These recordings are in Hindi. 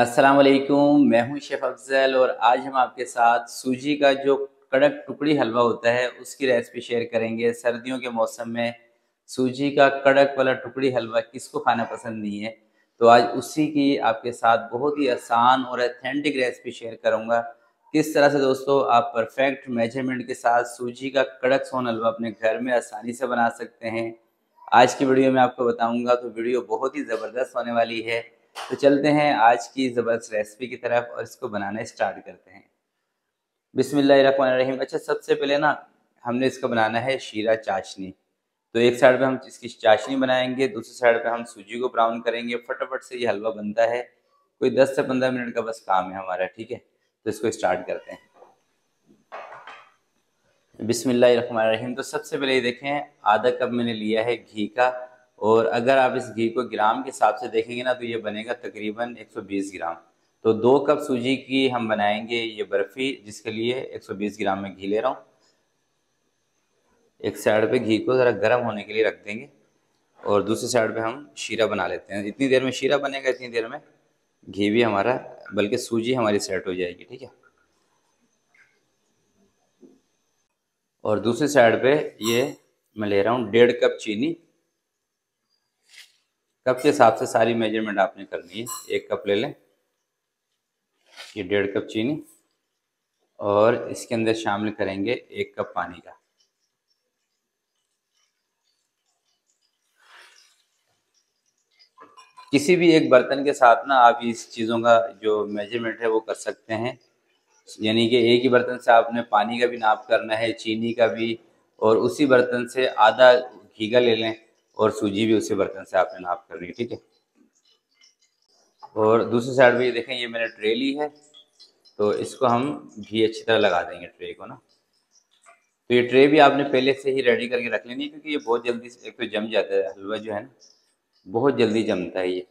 अस्सलाम वालेकुम, मैं हूं शेफ अफजल और आज हम आपके साथ सूजी का जो कड़क टुकड़ी हलवा होता है उसकी रेसिपी शेयर करेंगे। सर्दियों के मौसम में सूजी का कड़क वाला टुकड़ी हलवा किसको खाना पसंद नहीं है, तो आज उसी की आपके साथ बहुत ही आसान और ऑथेंटिक रेसिपी शेयर करूंगा। किस तरह से दोस्तों आप परफेक्ट मेजरमेंट के साथ सूजी का कड़क सोन हलवा अपने घर में आसानी से बना सकते हैं, आज की वीडियो में आपको बताऊंगा। तो वीडियो बहुत ही ज़बरदस्त होने वाली है, तो चलते हैं आज की ज़बरदस्त रेसिपी की तरफ और इसको बनाना स्टार्ट करते हैं। बिस्मिल्लाहिर्रहमानिर्रहीम। अच्छा, सबसे पहले ना हमने इसका बनाना है शीरा चाशनी, तो एक साइड पे हम इसकी चाशनी बनाएंगे, दूसरी साइड पे हम सूजी को ब्राउन करेंगे। फटाफट से ये हलवा बनता है, कोई 10 से 15 मिनट का बस काम है हमारा, ठीक है। तो इसको स्टार्ट करते हैं। बिस्मिल्लाहिर्रहमानिर्रहीम। तो सबसे पहले ये देखें, आधा कप मैंने लिया है घी का, और अगर आप इस घी को ग्राम के हिसाब से देखेंगे ना तो ये बनेगा तकरीबन 120 ग्राम। तो 2 कप सूजी की हम बनाएंगे ये बर्फ़ी, जिसके लिए 120 ग्राम में घी ले रहा हूँ। एक साइड पे घी को ज़रा गर्म होने के लिए रख देंगे और दूसरी साइड पे हम शीरा बना लेते हैं। इतनी देर में शीरा बनेगा, इतनी देर में घी भी हमारा, बल्कि सूजी हमारी सेट हो जाएगी, ठीक है। और दूसरी साइड पे ये मैं ले रहा हूँ 1.5 कप चीनी। कप के हिसाब से सारी मेजरमेंट आपने करनी है। 1 कप ले लें, ये 1.5 कप चीनी, और इसके अंदर शामिल करेंगे 1 कप पानी का। किसी भी एक बर्तन के साथ ना आप इस चीज़ों का जो मेजरमेंट है वो कर सकते हैं, यानी कि एक ही बर्तन से आपने पानी का भी नाप करना है, चीनी का भी, और उसी बर्तन से आधा घी का ले लें और सूजी भी उसी बर्तन से आपने नाप करनी है, ठीक है। और दूसरी साइड भी देखें, ये मैंने ट्रे ली है, तो इसको हम घी अच्छी तरह लगा देंगे ट्रे को ना। तो ये ट्रे भी आपने पहले से ही रेडी करके रख लेनी है, क्योंकि ये बहुत जल्दी एक तो जम जाता है हलवा जो है ना, बहुत जल्दी जमता है ये,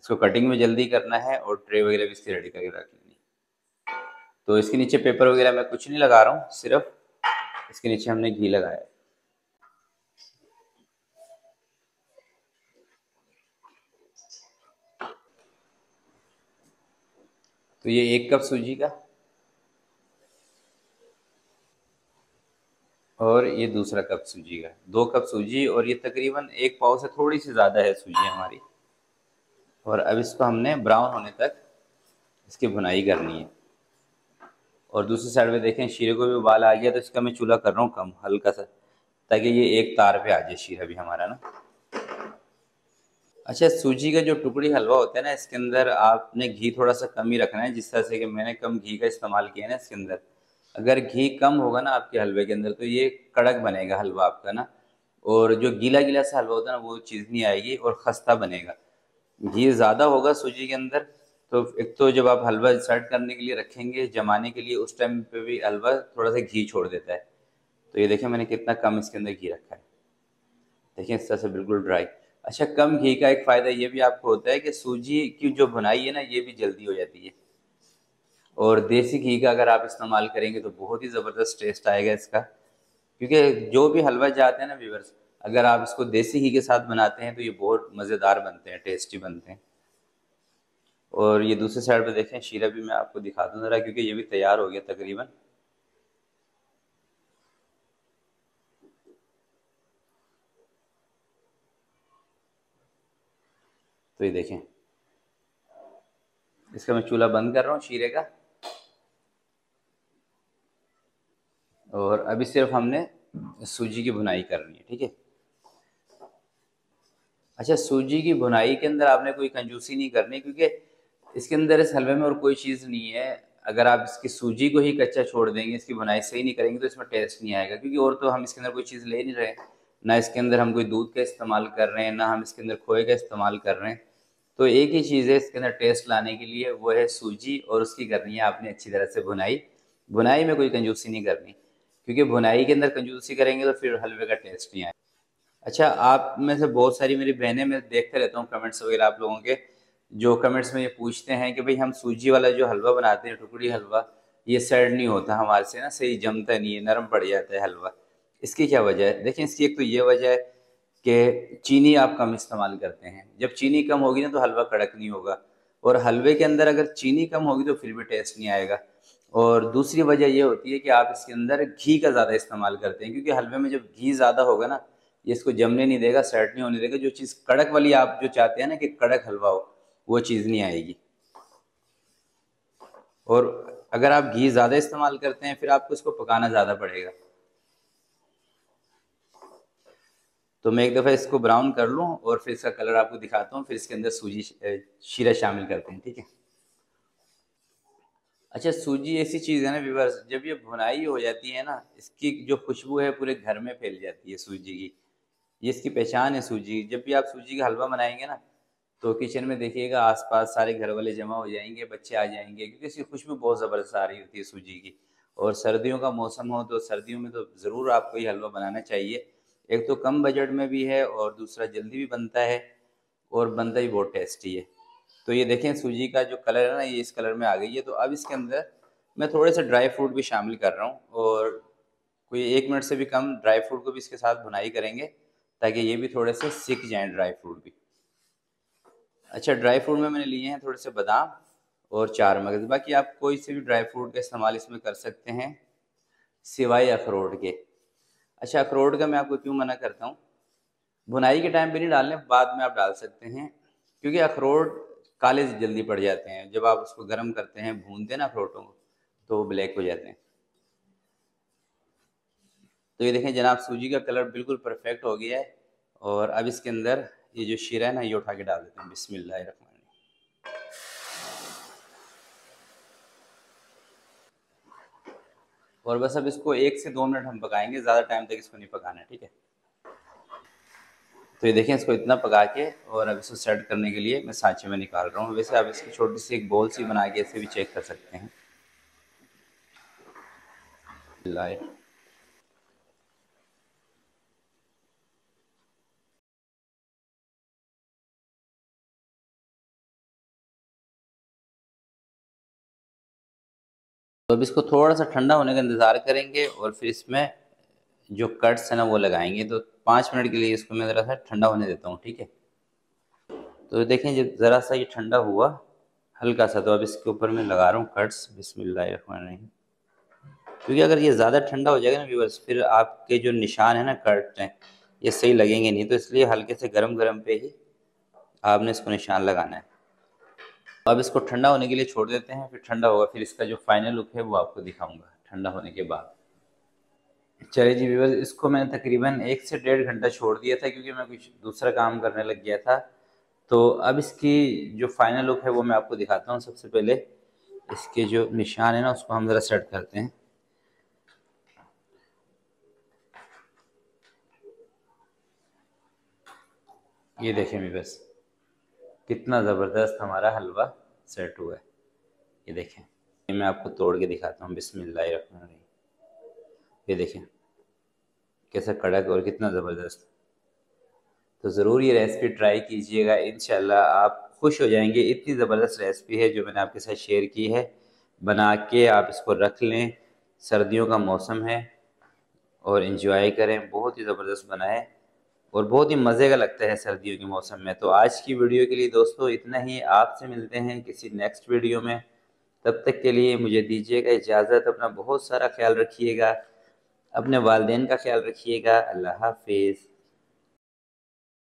इसको कटिंग में जल्दी करना है। और ट्रे वगैरह भी इसकी रेडी करके रख लेनी है। तो इसके नीचे पेपर वगैरह मैं कुछ नहीं लगा रहा हूँ, सिर्फ इसके नीचे हमने घी लगाया है। तो ये 1 कप सूजी का और ये दूसरा कप सूजी का, 2 कप सूजी, और ये तकरीबन 1 पाव से थोड़ी सी ज़्यादा है सूजी हमारी। और अब इसको हमने ब्राउन होने तक इसकी भुनाई करनी है। और दूसरी साइड में देखें, शीरे को भी उबाल आ गया, तो इसका मैं चूल्हा कर रहा हूँ कम हल्का सा, ताकि ये एक तार पे आ जाए शीरा भी हमारा ना। अच्छा, सूजी का जो टुकड़ी हलवा होता है ना, इसके अंदर आपने घी थोड़ा सा कम ही रखना है, जिस तरह से कि मैंने कम घी का इस्तेमाल किया है ना इसके अंदर। अगर घी कम होगा ना आपके हलवे के अंदर तो ये कड़क बनेगा हलवा आपका ना, और जो गीला गीला सा हलवा होता है ना वो चीज़ नहीं आएगी और खस्ता बनेगा। घी ज़्यादा होगा सूजी के अंदर तो एक तो जब आप हलवा सर्व करने के लिए रखेंगे जमाने के लिए, उस टाइम पे भी हलवा थोड़ा सा घी छोड़ देता है। तो ये देखें मैंने कितना कम इसके अंदर घी रखा है, देखें इस तरह से बिल्कुल ड्राई। अच्छा, कम घी का एक फ़ायदा ये भी आपको होता है कि सूजी की जो भुनाई है ना ये भी जल्दी हो जाती है। और देसी घी का अगर आप इस्तेमाल करेंगे तो बहुत ही ज़बरदस्त टेस्ट आएगा इसका, क्योंकि जो भी हलवा जाते हैं ना व्यूअर्स, अगर आप इसको देसी घी के साथ बनाते हैं तो ये बहुत मज़ेदार बनते हैं, टेस्टी बनते हैं। और ये दूसरी साइड पे देखें, शीरा भी मैं आपको दिखा दूँ ज़रा, क्योंकि ये भी तैयार हो गया तकरीबन। तो ये देखें, इसका मैं चूल्हा बंद कर रहा हूँ शीरे का, और अभी सिर्फ हमने सूजी की भुनाई करनी है, ठीक है। अच्छा, सूजी की भुनाई के अंदर आपने कोई कंजूसी नहीं करनी, क्योंकि इसके अंदर इस हलवे में और कोई चीज़ नहीं है। अगर आप इसकी सूजी को ही कच्चा छोड़ देंगे, इसकी भुनाई सही नहीं करेंगे तो इसमें टेस्ट नहीं आएगा, क्योंकि और तो हम इसके अंदर कोई चीज़ ले नहीं रहे ना, इसके अंदर हम कोई दूध का इस्तेमाल कर रहे हैं ना हम इसके अंदर खोए का इस्तेमाल कर रहे हैं। तो एक ही चीज़ है इसके अंदर टेस्ट लाने के लिए, वो है सूजी, और उसकी करनी है आपने अच्छी तरह से भुनाई। भुनाई में कोई कंजूसी नहीं करनी, क्योंकि भुनाई के अंदर कंजूसी करेंगे तो फिर हलवे का टेस्ट नहीं आएगा। अच्छा, आप में से बहुत सारी मेरी बहनें, मैं देखते रहता हूँ कमेंट्स वगैरह आप लोगों के, जो कमेंट्स में ये पूछते हैं कि भाई हम सूजी वाला जो हलवा बनाते हैं टुकड़ी हलवा, ये सेट नहीं होता हमारे से ना, सही जमता नहीं है, नरम पड़ जाता है हलवा, इसकी क्या वजह है? देखें, इसकी एक तो ये वजह है कि चीनी आप कम इस्तेमाल करते हैं। जब चीनी कम होगी ना तो हलवा कड़क नहीं होगा, और हलवे के अंदर अगर चीनी कम होगी तो फिर भी टेस्ट नहीं आएगा। और दूसरी वजह ये होती है कि आप इसके अंदर घी का ज़्यादा इस्तेमाल करते हैं, क्योंकि हलवे में जब घी ज़्यादा होगा ना ये इसको जमने नहीं देगा, सेट नहीं होने देगा। जो चीज़ कड़क वाली आप जो चाहते हैं ना कि कड़क हलवा हो, वो चीज़ नहीं आएगी। और अगर आप घी ज़्यादा इस्तेमाल करते हैं फिर आपको इसको पकाना ज़्यादा पड़ेगा। तो मैं एक दफ़ा इसको ब्राउन कर लूँ और फिर इसका कलर आपको दिखाता हूँ, फिर इसके अंदर सूजी शीरा शामिल करते हैं, ठीक है। अच्छा, सूजी ऐसी चीज़ है ना व्यूअर्स, जब ये भुनाई हो जाती है ना इसकी जो खुशबू है पूरे घर में फैल जाती है सूजी की। ये इसकी पहचान है सूजी। जब भी आप सूजी का हलवा बनाएंगे ना तो किचन में देखिएगा आसपास सारे घर वाले जमा हो जाएंगे, बच्चे आ जाएंगे, क्योंकि इसकी खुशबू बहुत ज़बरदस्त आ रही होती है सूजी की। और सर्दियों का मौसम हो तो सर्दियों में तो ज़रूर आपको ये हलवा बनाना चाहिए। एक तो कम बजट में भी है और दूसरा जल्दी भी बनता है और बनता ही बहुत टेस्टी है। तो ये देखें सूजी का जो कलर है ना ये इस कलर में आ गई है। तो अब इसके अंदर मैं थोड़े से ड्राई फ्रूट भी शामिल कर रहा हूँ और कोई 1 मिनट से भी कम ड्राई फ्रूट को भी इसके साथ भुनाई करेंगे ताकि ये भी थोड़े से सिक जाएँ ड्राई फ्रूट भी। अच्छा, ड्राई फ्रूट में मैंने लिए हैं थोड़े से बादाम और 4 मगज़। बाकी आप कोई से भी ड्राई फ्रूट का इस्तेमाल इसमें कर सकते हैं सिवाय अखरोट के। अच्छा, अखरोट का मैं आपको क्यों मना करता हूँ, भुनाई के टाइम पे नहीं डालने, बाद में आप डाल सकते हैं, क्योंकि अखरोट काले जल्दी पड़ जाते हैं। जब आप उसको गर्म करते हैं, भूनते हैं ना अखरोटों को, तो वो ब्लैक हो जाते हैं। तो ये देखें जनाब सूजी का कलर बिल्कुल परफेक्ट हो गया है। और अब इसके अंदर ये जो शीरा है ना ये उठा के डाल देते हैं। बिस्मिल्लाहिर्रहमानिर्रहीम। और बस अब इसको 1 से 2 मिनट हम पकाएंगे, ज़्यादा टाइम तक इसको नहीं पकाना है, ठीक है। तो ये देखें इसको इतना पका के, और अब इसको सेट करने के लिए मैं सांचे में निकाल रहा हूँ। वैसे आप इसकी छोटी सी एक बॉल सी बना के इसे भी चेक कर सकते हैं। तो अब इसको थोड़ा सा ठंडा होने का इंतज़ार करेंगे और फिर इसमें जो कट्स है ना वो लगाएंगे। तो 5 मिनट के लिए इसको मैं ज़रा सा ठंडा होने देता हूँ, ठीक है। तो देखें जब ज़रा सा ये ठंडा हुआ हल्का सा, तो अब इसके ऊपर मैं लगा रहा हूँ कट्स। बिस्मिल्लाहिर्रहमानिर्रहीम। क्योंकि अगर ये ज़्यादा ठंडा हो जाएगा ना व्यूअर्स, फिर आपके जो निशान है ना कट्स हैं ये सही लगेंगे नहीं, तो इसलिए हल्के से गर्म गर्म पे ही आपने इसको निशान लगाना है। अब इसको ठंडा होने के लिए छोड़ देते हैं, फिर ठंडा होगा, फिर इसका जो फाइनल लुक है वो आपको दिखाऊंगा ठंडा होने के बाद। चलिए जी व्यूअर्स, इसको मैंने तकरीबन 1 से 1.5 घंटा छोड़ दिया था क्योंकि मैं कुछ दूसरा काम करने लग गया था। तो अब इसकी जो फाइनल लुक है वो मैं आपको दिखाता हूँ। सबसे पहले इसके जो निशान है ना उसको हम ज़रा सेट करते हैं। ये देखें व्यूअर्स कितना ज़बरदस्त हमारा हलवा सेट हुआ है। ये देखें, ये मैं आपको तोड़ के दिखाता हूँ। बिस्मिल्लाहिर्रहमानिर्रहीम। ये देखें कैसा कड़क और कितना ज़बरदस्त। तो ज़रूर ये रेसिपी ट्राई कीजिएगा, इंशाल्लाह आप खुश हो जाएंगे। इतनी ज़बरदस्त रेसिपी है जो मैंने आपके साथ शेयर की है। बना के आप इसको रख लें, सर्दियों का मौसम है और इंजॉय करें। बहुत ही ज़बरदस्त बना है और बहुत ही मज़े का लगता है सर्दियों के मौसम में। तो आज की वीडियो के लिए दोस्तों इतना ही। आपसे मिलते हैं किसी नेक्स्ट वीडियो में, तब तक के लिए मुझे दीजिएगा इजाज़त। अपना बहुत सारा ख्याल रखिएगा, अपने वालिदैन का ख्याल रखिएगा। अल्लाह हाफ़िज़।